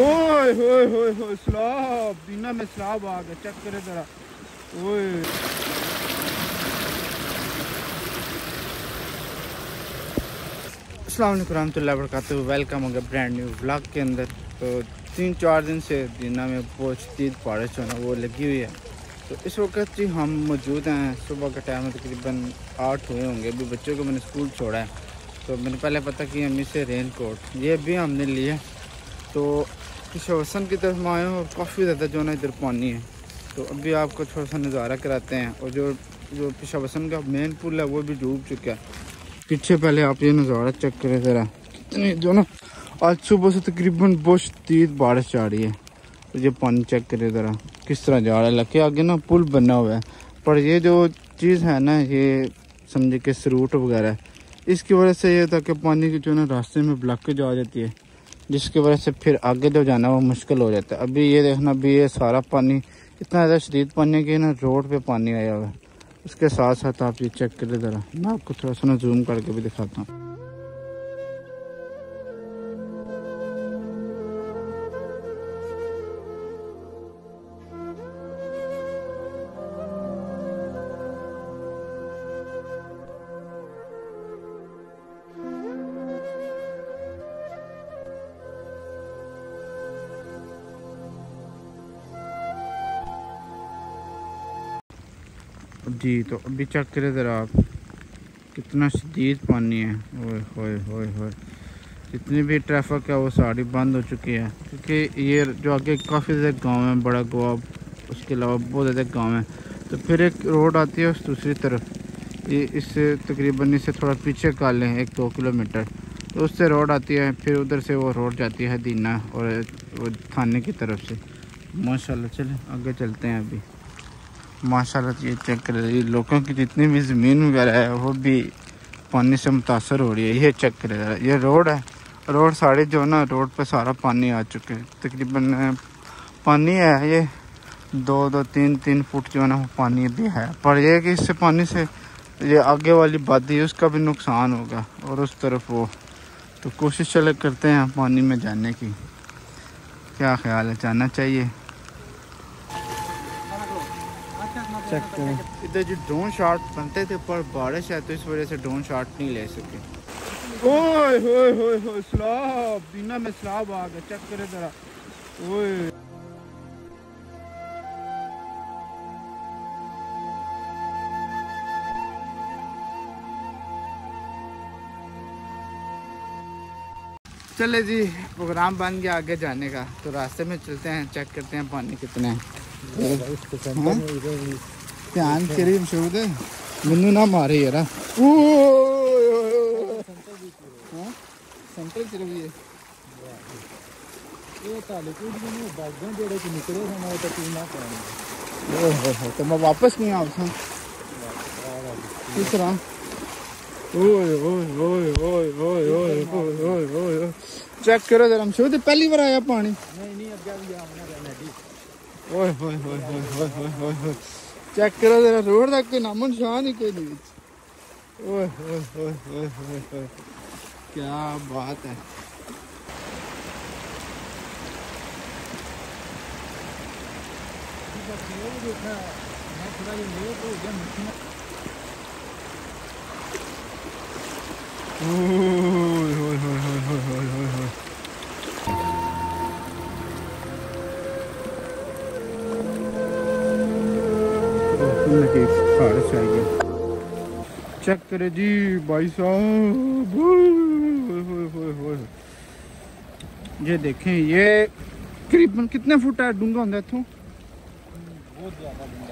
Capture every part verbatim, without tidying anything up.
ओए होए होए होए सलाब दीना में सलाब आ गया, चेक करे जरा। ओए अस्सलाम वालेकुम रहमतुल्लाहि व बरकातहू, वेलकम होगा ब्रांड न्यू ब्लॉग के अंदर। तो तीन चार दिन से दीना में बहुत तेज बारिश होना वो लगी हुई है। तो इस वक्त जी हम मौजूद हैं, सुबह का टाइम है, तकरीबन आठ हुए होंगे। अभी बच्चों को मैंने स्कूल छोड़ा है, तो मैंने पहले पता किया अम्मी से रेन कोट, ये भी हमने लिए। तो शोसन की तरफ आए हैं और काफ़ी ज़्यादा जो ना इधर पानी है, तो अभी आपको थोड़ा सा नज़ारा कराते हैं। और जो जो पिशावसन का मेन पुल है वो भी डूब चुका है। पीछे पहले आप ये नज़ारा चेक करें ज़रा, कितनी जो ना आज सुबह से तकरीबन बहुत तेज बारिश आ रही है। तो ये पानी चेक करें ज़रा किस तरह जा रहा है। लगे आगे ना पुल बना हुआ है, पर ये जो चीज़ है ना, ये समझे कि सरूट वगैरह, इसकी वजह से ये था कि पानी की जो ना रास्ते में ब्लॉकेज आ जाती है, जिसकी वजह से फिर आगे जो जाना वो मुश्किल हो जाता है। अभी ये देखना, अभी ये सारा पानी इतना ज़्यादा शदीद पानी है कि ना रोड पे पानी आया हुआ है। उसके साथ साथ आप ये चेक करें ज़रा, मैं आपको थोड़ा सा ना जूम करके भी दिखाता हूँ। जी तो अभी चेक करें ज़रा आप, कितना शदीद पानी है। ओए होए होए होए, जितनी भी ट्रैफिक है वो सारी बंद हो चुकी है, क्योंकि ये जो आगे काफ़ी ज़्यादा गांव है, बड़ा गोवा, उसके अलावा बहुत ज़्यादा गांव है। तो फिर एक रोड आती है उस दूसरी तरफ, ये इससे तकरीबन इससे थोड़ा पीछे का लें एक दो किलोमीटर, तो उससे रोड आती है, फिर उधर से वो रोड जाती है दीना और थाने की तरफ से। माशाल्लाह, चलें आगे चलते हैं। अभी माशाल्लाह ये चेक कर रही है, लोगों की जितनी भी ज़मीन वगैरह है वो भी पानी से मुतासर हो रही है। ये चेक कर रहा है, ये रोड है, रोड सारे जो ना रोड पे सारा पानी आ चुके हैं। तकरीबन पानी है ये दो दो तीन तीन फुट जो ना पानी भी है, पर यह कि इससे पानी से ये आगे वाली वादी उसका भी नुकसान होगा और उस तरफ वो। तो कोशिश चले करते हैं पानी में जाने की। क्या ख्याल है, जाना चाहिए? इधर जो ड्रोन शॉट बनते थे, पर बारिश है तो इस वजह से ड्रोन शॉट नहीं ले सके। ओए होए होए होए सलाब दीना में सलाब आ गया, चेक करे जरा। ओए चले जी, प्रोग्राम बन गया आगे जाने का, तो रास्ते में चलते हैं, चेक करते हैं पानी कितना है। ध्यान करीब छोड़ दे, मुन्नू ना मारे यार। सेंटर सिर्फ ये ये ताले कूद में बागों डेढ़ के निकले हमारे तो तीन ना करेंगे। तो मैं वापस नहीं आऊँगा तीसरा। ओए ओए ओए ओए ओए ओए ओए ओए चेक करो जरा, हम छोड़ पहली बार आया पानी। नहीं नहीं, अब जाऊँगा हमने रहना। ओए होए होए होए होए होए होए चेक करो जरा, रोड तक कोई नामो निशान ही कोई नहीं। ओए होए होए होए होए होए क्या बात है। ओए होए होए होए होए होए होए चाहिए। चेक करे जी भाई साहब, ये देखें, ये करीबन कितने फुट है डूंगा होता है इथों? बहुत ज़्यादा डूंगा है,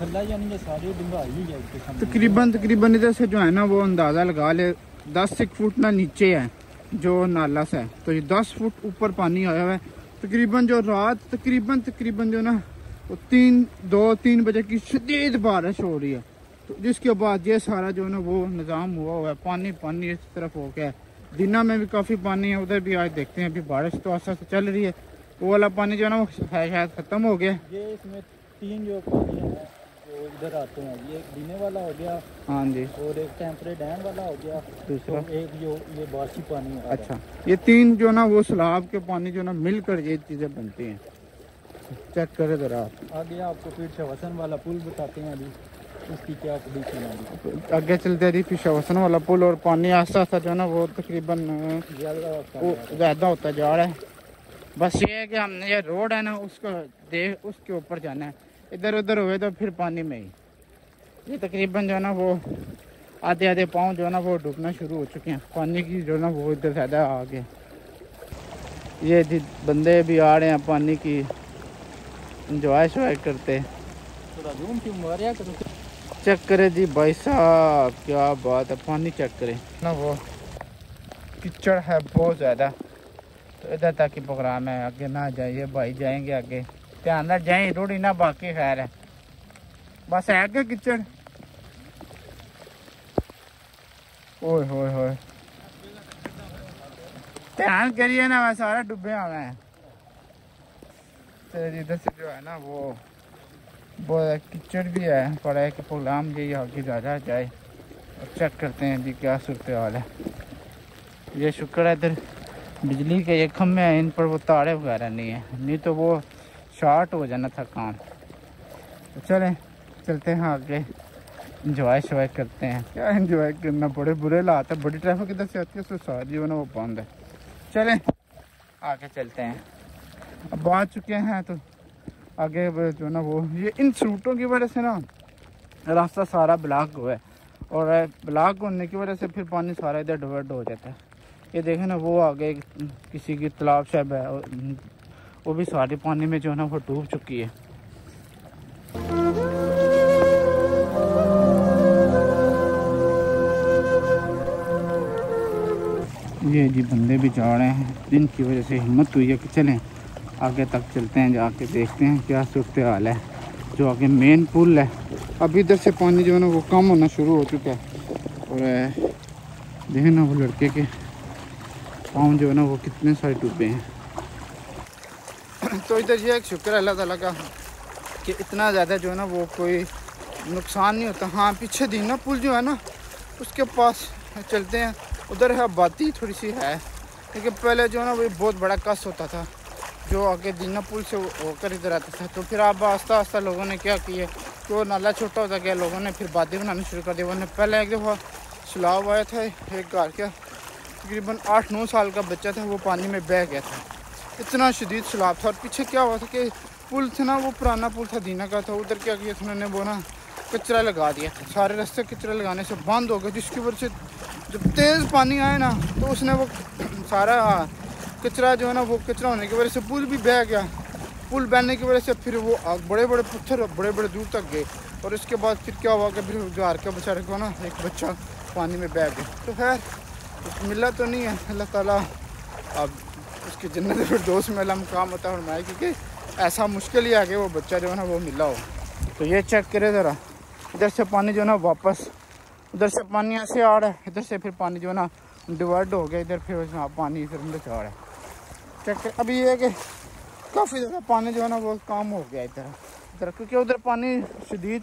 थल्ला यानी ये सारे डूंगा ही है। तकरीबन तकरीबन इधर से जो है ना वो अंदाज़ा लगा ले, दस एक फुट ना नीचे है जो नाला सा है, तो ये दस फुट ऊपर पानी आया हुआ है। तकरीबन जो रात तकरीबन तकरीबन जो ना और तीन दो तीन बजे की शदीद बारिश हो रही है, तो जिसके बाद ये सारा जो है ना वो निज़ाम हुआ हुआ है, पानी पानी इस तरफ हो गया है। दीना में भी काफ़ी पानी है, उधर भी आज देखते हैं। अभी बारिश तो आस्ते आस्ते चल रही है, वो वाला पानी जो है ना वो शायद ख़त्म हो गया। ये इसमें तीन जो पानी है तो इधर आते हैं, ये एक डीने वाला हो गया, हाँ जी, और एक टेम्परेट डैम वाला हो गया, दूसरा तो एक जो ये बासी पानी। अच्छा, ये तीन जो ना वो सलाब के पानी जो ना मिलकर ये चीज़ें बनती हैं। चेक करें जरा आप। आगे आपको फिर शवासन वाला पुल बताते हैं अभी उसकी क्या कंडीशन है। आगे चलते रही फिर शवासन वाला पुल, और पानी आस्ता आस्ता जो है ना वो तकरीबन ज़्यादा होता जा रहा है। बस ये है कि हमने ये रोड है ना उसको देख उसके ऊपर जाना है, इधर उधर हुए तो फिर पानी में ही। ये तकरीबन जो है ना वो आधे आधे पाँव जो है ना वो डूबना शुरू हो चुके हैं, पानी की जो है ना वो इधर ज़्यादा आ गया। ये जी बंदे भी आ रहे हैं पानी की इंजॉय शॉय करते। चेक करें जी भाई साहब, क्या बात है, पानी चेक करें ना, वो कीचड़ है बहुत ज़्यादा, तो इधर तक ही प्रोग्राम है, आगे ना जाइए भाई, जाएंगे आगे ध्यान ना जाए रोड़ी ना, बाकी खैर है, बस है क्या कीचड़। ओए होए होए, ध्यान करिए ना, मैं सारा डूबे आना है। तो इधर से जो है ना वो बहुत कीचड़ भी है, पड़ा है कि प्रोग्राम यही आगे ज़्यादा जाए। और चेक करते हैं जी क्या सूरत हाल है। ये शुक्र है इधर बिजली के ये खम्भे हैं, इन पर वो तारे वगैरह नहीं है, नहीं तो वो शॉर्ट हो जाना था काम। तो चलें चलते हैं आगे, इंजॉय शॉय करते हैं। क्या इंजॉय करना, बड़े बुरे हालात है, बड़ी ट्रैफिक इधर से आती है, सो सारी जो ना वो बंद है। चलें आगे चलते हैं, अब आ चुके हैं तो आगे जो ना वो ये इन सूटों की वजह से ना रास्ता सारा ब्लॉक हुआ है, और ब्लॉक होने की वजह से फिर पानी सारा इधर डिवर्ट हो जाता है। ये देखें ना वो आगे किसी की तालाब शायद है, वो भी सारे पानी में जो है ना वो डूब चुकी है। ये जी बंदे भी जा रहे हैं, जिनकी वजह से हिम्मत हुई है कि चलें आगे तक चलते हैं, जाके देखते हैं क्या सूरत हाल है। जो आगे मेन पुल है, अब इधर से पानी जो है ना वो कम होना शुरू हो चुका है, और देखें ना वो लड़के के पाँव जो है ना वो कितने सारे डूबे हैं। तो इधर ये एक शुक्र है अल्लाह ताला का कि इतना ज़्यादा जो है ना वो कोई नुकसान नहीं होता। हाँ, पीछे दीना पुल जो है ना उसके पास चलते हैं, उधर है आबादी थोड़ी सी है, क्योंकि पहले जो है ना वो बहुत बड़ा कस होता था जो आगे दीना पुल से होकर इधर आता था। तो फिर अब आस्ता आस्ता लोगों ने क्या किया कि वो नाला छोटा होता गया, लोगों ने फिर आबादी बनाना शुरू कर दिया। वरना पहले एक दफ़ा सैलाब आया था, एक घर का तकरीबन आठ नौ साल का बच्चा था, वो पानी में बह गया था, इतना शदीद सैलाब था। और पीछे क्या हुआ था कि पुल था ना वो पुराना पुल था दीना का था, उधर क्या किया था उन्होंने वो ना कचरा लगा दिया, सारे रास्ते कचरा लगाने से बंद हो गए, जिसकी वजह से जब तेज़ पानी आया ना तो उसने वो सारा कचरा जो है ना वो कचरा होने की वजह से पुल भी बह गया। पुल बहने की वजह से फिर वो बड़े बड़े पत्थर बड़े बड़े दूर तक गए, और इसके बाद फिर क्या हुआ कि फिर घर के बेचारे को ना एक बच्चा पानी में बह गया। तो खैर मिला तो नहीं है, अल्लाह ताला अब उसकी जन्नत फिरदौस में अला मुकाम अता फरमाए, क्योंकि ऐसा मुश्किल ही आ गया वो बच्चा जो है ना वो मिला हो। तो ये चेक करें ज़रा, इधर से पानी जो है ना वापस उधर से पानी ऐसे आ रहा है, इधर से फिर पानी जो है ना डिवर्ट हो गया, इधर फिर हाँ पानी इधर उधर से आ रहा है। चेक कर, अभी ये है कि काफ़ी ज़्यादा पानी जो है ना वो काम हो गया इधर इधर, क्योंकि उधर पानी शदीद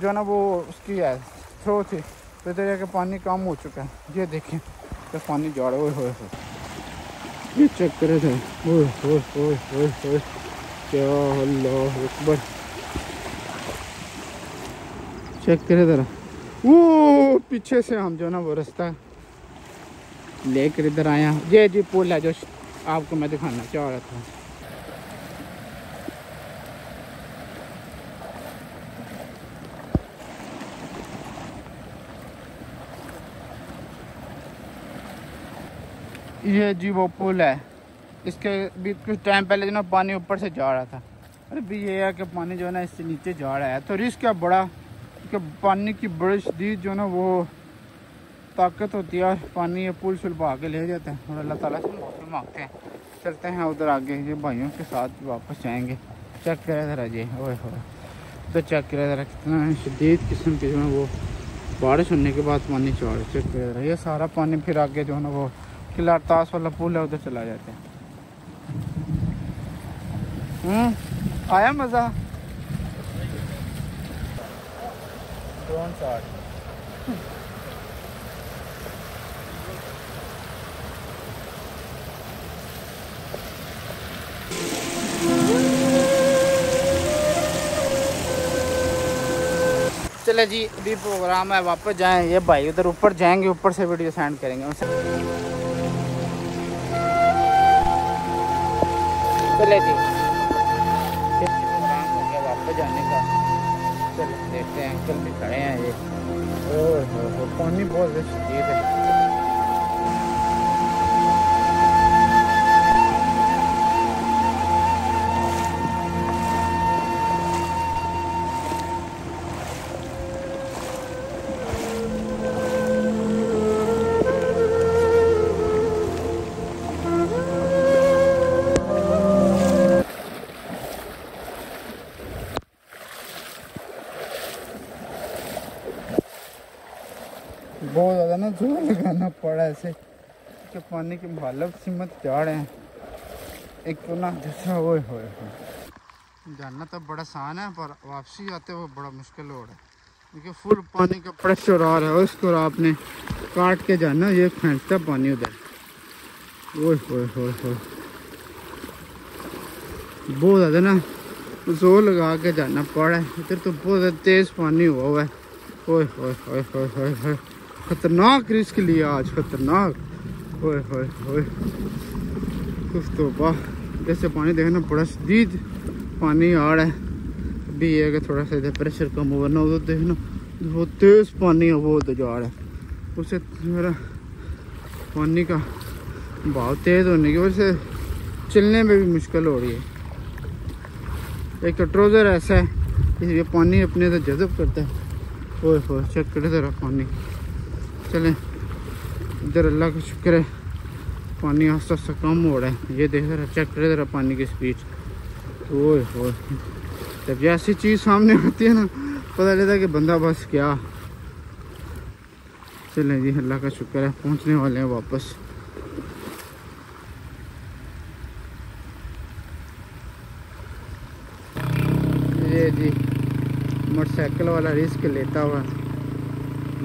जो है ना वो उसकी है थ्रो थी, तो इधर जाके पानी कम हो चुका है। ये देखें तो पानी जा रहा है, ओए हो, ये चेक करे थे, ओए हो हो हो हो, क्या अल्लाह अकबर। चेक करे ज़रा, वो पीछे से हम जो है ना वो रास्ता लेकर इधर आया। ये जी पुल है जो आपको मैं दिखाना चाह रहा था। ये जी वो पुल है, इसके भी कुछ टाइम पहले जो ना पानी ऊपर से जा रहा था, और अभी ये है कि पानी जो है ना इससे नीचे जा रहा है। तो रिस्क है बड़ा, क्योंकि पानी की बड़ी शदीद जो ना वो ताकत होती है, और पानी ये पुल शुल बहा के ले जाते हैं, और अल्लाह ताला से माफ़ी मांगते हैं। चलते हैं उधर आगे, ये भाइयों के साथ वापस जाएंगे। चेक करें ज़रा जी, ओए हो, तो चेक करें ज़रा कितना शदीद किस्म की जो है वो बारिश होने के बाद पानी चढ़। चेक करें ज़रा, ये सारा पानी फिर आगे जो है ना वो किला अरतास वाला पुल है उधर चला जाते हैं। हम्म, आया मज़ा, ड्रोन शॉट। चले जी अभी प्रोग्राम है वापस जाएं, ये भाई उधर ऊपर जाएंगे, ऊपर से वीडियो सेंड करेंगे उनसे। चले जी प्रोग्राम हो गया वापस जाने का, चलो देखते हैं अंकल भी खड़े हैं ये। ओह पानी बहुत शदीद है। बहुत ज़्यादा ना जोर लगाना पड़ा ऐसे कि पानी की भालव सीमत जा रहे हैं एक तो ना जैसा ओए होए होए। जानना तो बड़ा आसान है पर वापसी आते हुए बड़ा मुश्किल हो रहा है क्योंकि फुल पानी का प्रेशर आ रहा है, उसको आपने काट के जाना, ये फेंकता पानी उधर ओए होए होए होए। बहुत ज़्यादा ना जोर लगा के जाना पड़ा है, इधर तो बहुत ज़्यादा तेज़ पानी हुआ हुआ है ओए होए होए होए होए होए। खतरनाक रिस्क लिया आज, खतरनाक होए होए होए कुछ तो वाह। जैसे पानी देखना बड़ा शदीद पानी आ रहा है, अभी यह है कि थोड़ा सा इधर प्रेशर कम होगा ना, उधर देखना बहुत तेज़ पानी है वो उधर जा रहा है, उससे मेरा पानी का भाव तेज़ होने की वजह से चलने में भी मुश्किल हो रही है। एक तो ट्रोज़र ऐसा है इसलिए पानी अपने से जज़ब करता है ओए हो चेक करे ज़रा पानी। चले इधर अल्लाह का शुक्र है पानी आस्ता आस्ता कम हो रहा है, ये देख रहा चेक करे ज़रा पानी की स्पीड ओए हो। जब ऐसी चीज़ सामने आती है ना पता चलता कि बंदा बस क्या। चले जी अल्लाह का शुक्र है पहुंचने वाले हैं वापस। ये जी मोटरसाइकिल वाला रिस्क लेता हुआ,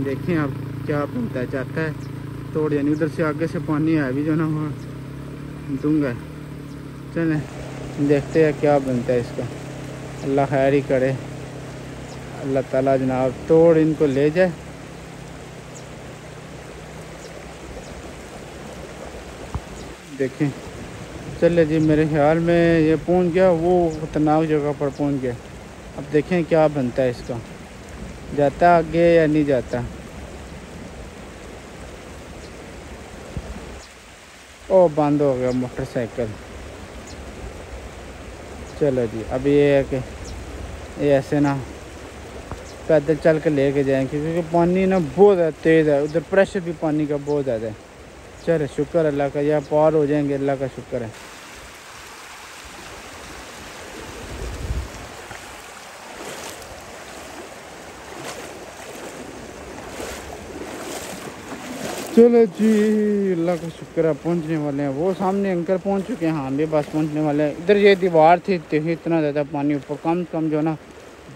देखें आप क्या बनता चाहता है तोड़, यानी उधर से आगे से पानी आ भी जाना वहाँ दूंगा। चलें देखते हैं क्या बनता है इसका, अल्लाह खैर ही करे, अल्लाह ताला जनाब तोड़ इनको ले जाए। देखें चले जी मेरे ख्याल में ये पहुँच गया, वो खतरनाक जगह पर पहुँच गया, अब देखें क्या बनता है इसका, जाता आगे या नहीं जाता। ओ बंद हो गया मोटरसाइकिल। चलो जी अब ये है कि ये ऐसे ना पैदल चल के ले के जाएँ क्योंकि पानी ना बहुत ज़्यादा तेज़ है, उधर प्रेशर भी पानी का बहुत ज़्यादा है। चलो शुक्र अल्लाह का यहाँ पार हो जाएंगे, अल्लाह का शुक्र है। चलो जी अल्लाह का शुक्र है पहुंचने वाले हैं, वो सामने अंकल पहुंच चुके हैं, हम भी बस पहुंचने वाले हैं। इधर ये दीवार थी देखिए इतना ज़्यादा पानी ऊपर, कम कम जो है ना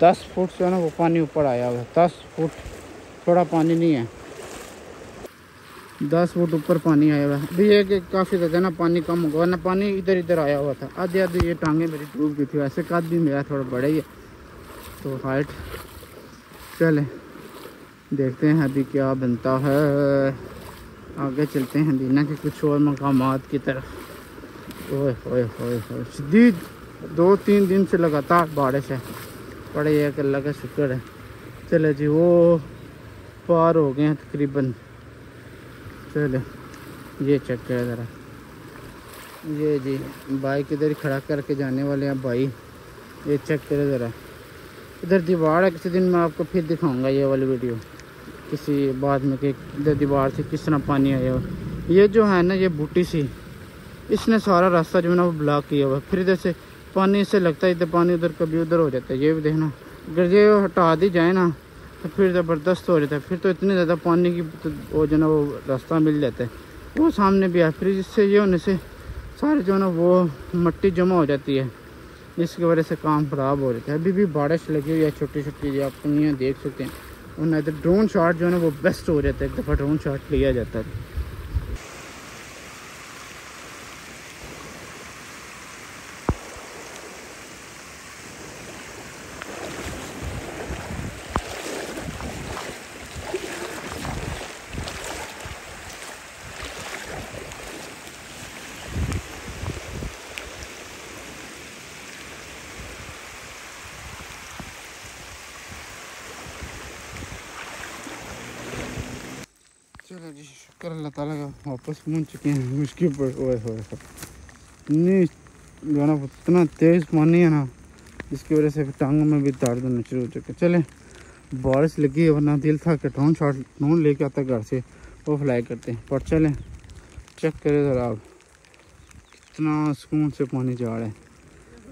दस फुट जो है ना वो पानी ऊपर आया हुआ है, दस फुट थोड़ा पानी नहीं है, दस फुट ऊपर पानी आया हुआ है। अभी ये कि काफ़ी ज़्यादा ना पानी कम होगा वरना पानी इधर इधर आया हुआ था, आधी आधी ये टांगें मेरी डूब गई थी, वैसे कद भी मेरा थोड़ा बड़ा ही है तो हाइट। चले देखते हैं अभी क्या बनता है, आगे चलते हैं दीना के कुछ और मकामात की तरफ। ओए होए होए होए शदीद दो तीन दिन से लगातार बारिश है, बड़े ये कि अल्लाह का शुक्र है। चले जी वो पार हो गए हैं तकरीबन। चले ये चेक करें ज़रा, ये जी बाइक इधर ही खड़ा करके जाने वाले हैं भाई, ये चेक करें ज़रा इधर दीवार है। किसी दिन मैं आपको फिर दिखाऊंगा ये वाली वीडियो किसी बाद में कि इधर दीवार से किस तरह पानी आया हुआ। ये जो है ना ये बूटी सी इसने सारा रास्ता जो है ना वो ब्लॉक किया हुआ, फिर इधर से पानी इससे लगता है इधर पानी उधर कभी उधर हो जाता है। ये भी देखना अगर ये हटा दी जाए ना तो फिर ज़बरदस्त हो जाता है, फिर तो इतने ज़्यादा पानी की वो जो है ना वो रास्ता मिल जाता है। वो सामने भी है, फिर इससे ये होने से सारे जो है ना वो मिट्टी जमा हो जाती है, इसकी वजह से काम ख़राब हो जाता है। अभी भी बारिश लगी हुई है छोटी छोटी, ये आप यहाँ देख सकते हैं वरना इधर ड्रोन शॉट जो है ना वो बेस्ट हो जाता है, एक दफ़ा ड्रोन शॉट लिया जाता है। चलो जी, शुक्र अल्लाह ताला का वापस पहुँच चुके हैं। मुश्किल पर हुआ थोड़ा सा, नहीं जो है ना इतना तेज़ पानी है ना जिसकी वजह से टांगों में भी दर्द होना शुरू हो चुके। चले बारिश लगी है वरना दिल था कि ड्रोन शॉट ड्रोन लेके आता घर से वो फ्लाई करते हैं, पर चलें चेक करें जरा आप इतना सुकून से पानी जा रहा है।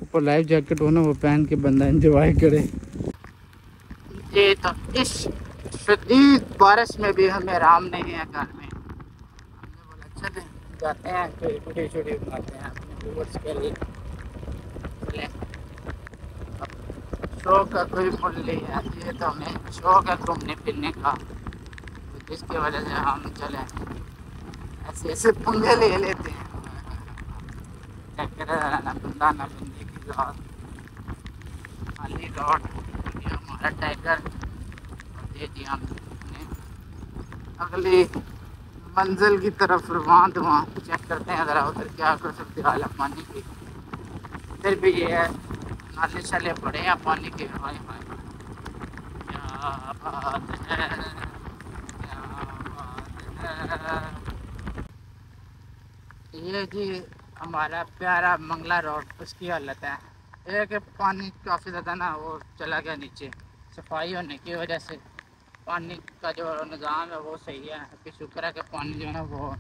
ऊपर लाइफ जैकेट हो ना वो पहन के बंदा इंजॉय करे। ये था इस शदीद बारिश में भी हमें आराम नहीं है घर में, हमने बोला चलते हैं जाते हैं कोई वीडियो वीडियो बनाते हैं अपने व्यूअर्स के लिए। शौक का कोई फुल नहीं है, ये तो हमें शौक है घूमने फिरने का, तो जिसकी वजह से हम चले ऐसे ऐसे पंगे ले लेते हैं बंदा ना बंदे की लौट खाली लौट हमारा टाइगर जी हम अगली मंजिल की तरफ रवान दुआ। चेक करते हैं ज़रा उधर क्या कर सकते हाल है पानी की, इधर भी ये है नाले शाले पड़े हैं पानी के। हाय हाय क्या बात है, क्या बात है। ये जी हमारा प्यारा मंगला रोड, उसकी हालत है ये कि पानी काफ़ी ज़्यादा ना वो चला गया नीचे, सफाई होने की वजह से पानी का जो निज़ाम है वो सही है। कि शुक्र है कि पानी जो है ना वो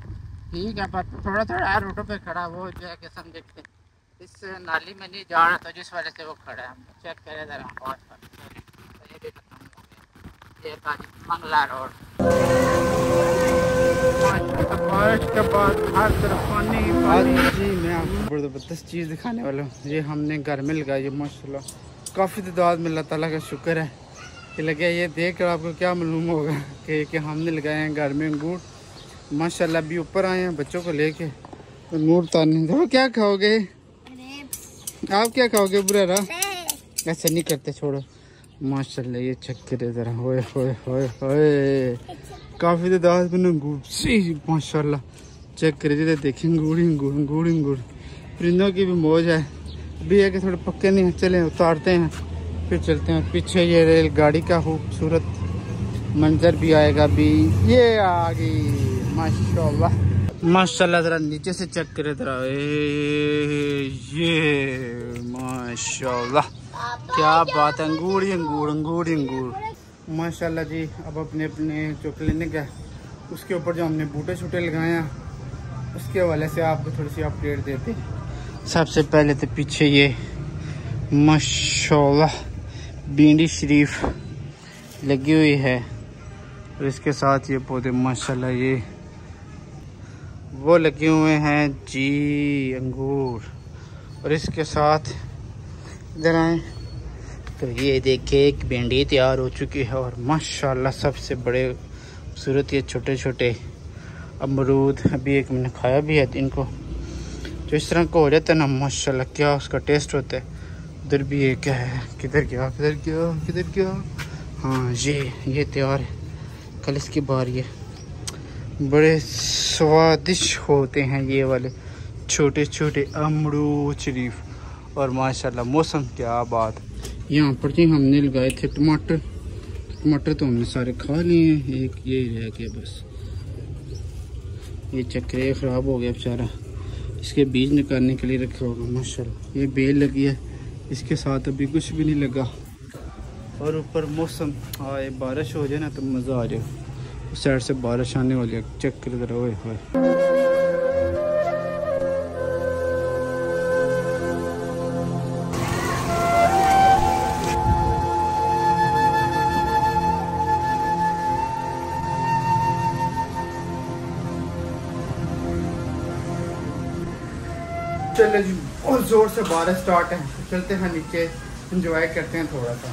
ठीक है, पर थोड़ा थोड़ा रोडों पे खड़ा वो जो है कि समझे इस नाली में नहीं जा रहा तो जिस वजह से वो खड़ा है। चेक करें ज़रा और ये मंगला रोड के बाद हर तरफ पानी। जी मैं आपको ज़बरदस्त चीज़ दिखाने वाला हूँ, ये हमने घर में लगाई है माशाल्लाह काफ़ी तादाद में, अल्लाह ताला का शुक्र है कि लगे। ये देख कर आपको क्या मालूम होगा कि, कि हमने लगाए हैं घर में अंगूर माशाल्लाह। अभी ऊपर आए हैं बच्चों को लेके अंगूर तारने। तो क्या खाओगे आप, क्या खाओगे बुरा रहा ऐसे नहीं करते छोड़ो माशाल्लाह। ये चेक करे ज़रा, होए होए होए होए काफ़ी तादाद में अंगूर सी माशाल्लाह। चेक करे जरा देखें अंगूर अंगूर अंगूर अंगूर। परिंदों की भी मौज है, भी है कि थोड़े पक्के नहीं हैं। चले उतारते हैं फिर चलते हैं। पीछे ये रेलगाड़ी का खूबसूरत मंजर भी आएगा। भी ये आ गई माशाल्लाह माशाल्लाह। ज़रा नीचे से चेक करें ज़रा, ये माशाल्लाह क्या बात है, अंगूर ही अंगूर अंगूर ही अंगूर माशाल्लाह जी। अब अपने अपने जो क्लिनिक है उसके ऊपर जो हमने बूटे छूटे लगाए हैं उसके हवाले से आपको थोड़ी सी अपडेट देते हैं। सबसे पहले तो पीछे ये माशाल्लाह भिंडी शरीफ लगी हुई है और इसके साथ ये पौधे माशाल्लाह ये वो लगे हुए हैं जी अंगूर। और इसके साथ इधर आए तो ये देखिए एक भिंडी तैयार हो चुकी है और माशाल्लाह सबसे बड़े खूबसूरत ये छोटे छोटे अमरूद। अभी एक मैंने खाया भी है, इनको तो इस तरह का हो जाता है ना माशाल्लाह क्या उसका टेस्ट होता है। उधर भी ये क्या है, किधर क्या किधर क्या किधर क्या, हाँ ये ये तैयार है, कल इसकी बारी है। बड़े स्वादिष्ट होते हैं ये वाले छोटे छोटे अमरूद शरीफ और माशाल्लाह मौसम क्या बात। यहाँ पर जी हमने लगाए थे टमाटर, टमाटर तो हमने सारे खा लिए हैं, एक ये रह गया बस। ये चक्कर ख़राब हो गया बेचारा, इसके बीज निकालने के लिए रखा होगा माशाल्लाह। ये बेल लगी है इसके साथ, अभी कुछ भी नहीं लगा। और ऊपर मौसम आए बारिश हो जाए ना तो मज़ा आ जाए, उस साइड से बारिश आने वाली है। चेक कर ज़रा, ओए होए चले जी बहुत ज़ोर से बारिश स्टार्ट है। चलते हैं नीचे एंजॉय करते हैं थोड़ा सा।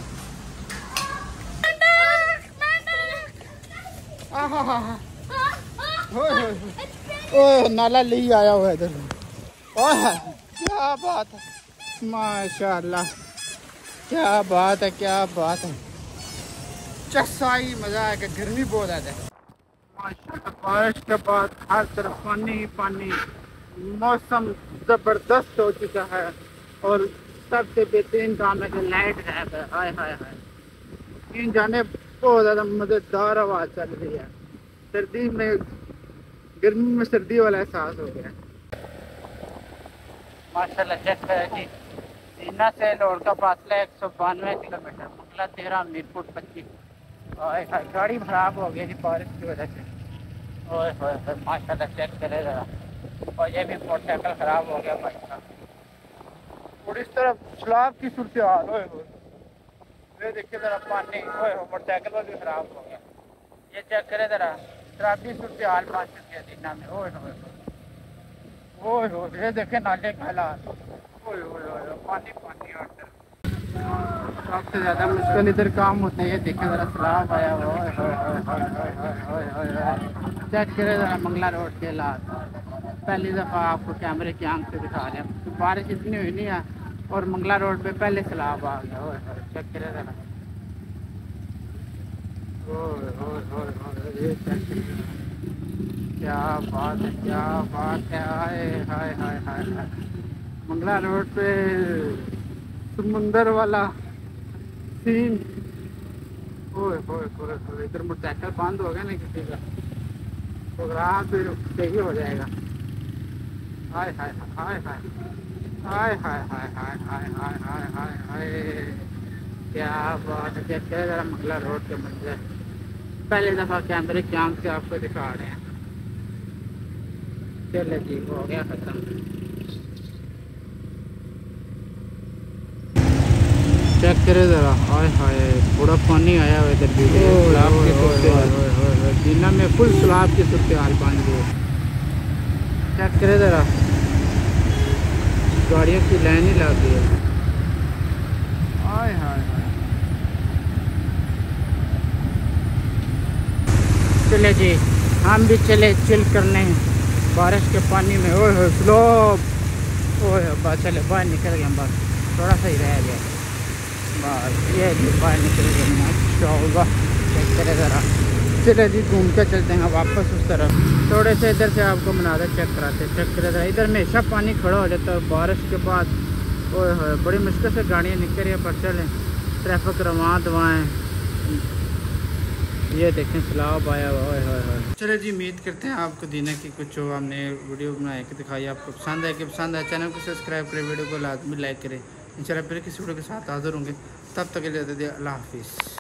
ओह नाला ले आया हुआ इधर। ओह क्या बात है, माशाल्लाह क्या बात है, क्या बात है, चसाई मज़ा आया। गर्मी बहुत ज़्यादा है माशाल्लाह। बारिश के बाद हर तरफ पानी पानी, मौसम ज़बरदस्त हो चुका है। और सबसे बेहतरीन काम है कि लाइट है। हाय हाय हाय, इन जाने बहुत ज़्यादा मज़ेदार आवाज़ चल रही है। सर्दी में गर्मी में सर्दी वाला एहसास हो गया माशाल्लाह। जैसा है कि दीना से लाहौर का फासला एक सौ बानवे किलोमीटर, मुकला तेरह, मीरपुर पच्चीस। और गाड़ी खराब हो गई थी बारिश की वजह से। और माशाल्लाह चेक करे जरा। और ये भी मोटरसाइकिल ख़राब हो गया माशाल्लाह। और इस तरफ सैलाब की सूरत हाल हो, ये देखिए जरा पानी। मोटरसाइकिल भी ख़राब हो गया, ये चेक करे जरा। शराबी सूरत हाल पहुँच चुकी है दीना में। ओह हो हो, ये देखे नाले का हालात। पानी पानी आर्डर सबसे ज़्यादा मुश्किल इधर काम होता है। ये देखे जरा सैलाब आया। हो चेक करे जरा मंगला रोड के हालात। पहली दफ़ा आपको कैमरे की आंख से दिखा रहे हैं। बारिश इतनी हुई नहीं है और मंगला रोड पे पहले सैलाब आ गया। हो चेक करे जरा। क्या बात है, क्या बात है। हाय हाय हाय हाय हाय, मंगला रोड पे समुंदर वाला सीन। ओए ओए ओए ओए, इधर मोटरसाइकिल बंद हो गया ना किसी का, प्रोग्राम भी सही हो जाएगा। हाय हाय हाय हाय हाय हाय हाय हाय हाय हाय हाय हाय हाय, क्या बात है। क्या जरा मंगला रोड के मंजर पहले दफ़ा कैमरे की आंख से आपको दिखा रहे हैं। चलो जी, हो गया खत्म। चेक करे जरा। हाय हाय, थोड़ा पानी आया हुआ इधर दीना में। फुल सैलाब की सूरत हाल पानी दो। चेक करे जरा, गाड़ियों की लाइन ही लग गई है। हाय हाय हाय, चले जी हम भी चले चिल करने बारिश के पानी में। ओह हो स्लोप, ओह बस चले बाहर निकल गए हम। बस थोड़ा सा ही रह गया, बस ये बाहर निकल गए माशाल्लाह। चेक करे ज़रा। चले जी घूम के चलते हैं वापस उस तरफ। थोड़े से इधर से आपको मनाज़र चेक कराते। चेक करे ज़रा, इधर हमेशा पानी खड़ा हो जाता है बारिश के बाद। ओह हो, बड़ी मुश्किल से गाड़ियाँ निकल रही है पर चलें। ट्रैफिक रवा दवाएँ। ये देखें सैलाब आया हुआ है। चले जी, उम्मीद करते हैं आपको दीना की कुछ जो हमने वीडियो बनाया कि दिखाई आपको पसंद है कि पसंद है। चैनल को सब्सक्राइब करें, वीडियो को लाजमी लाइक करें। इंशाल्लाह फिर किसी वीडियो के साथ हाजिर होंगे। तब तक के लिए अल्लाह हाफिज़।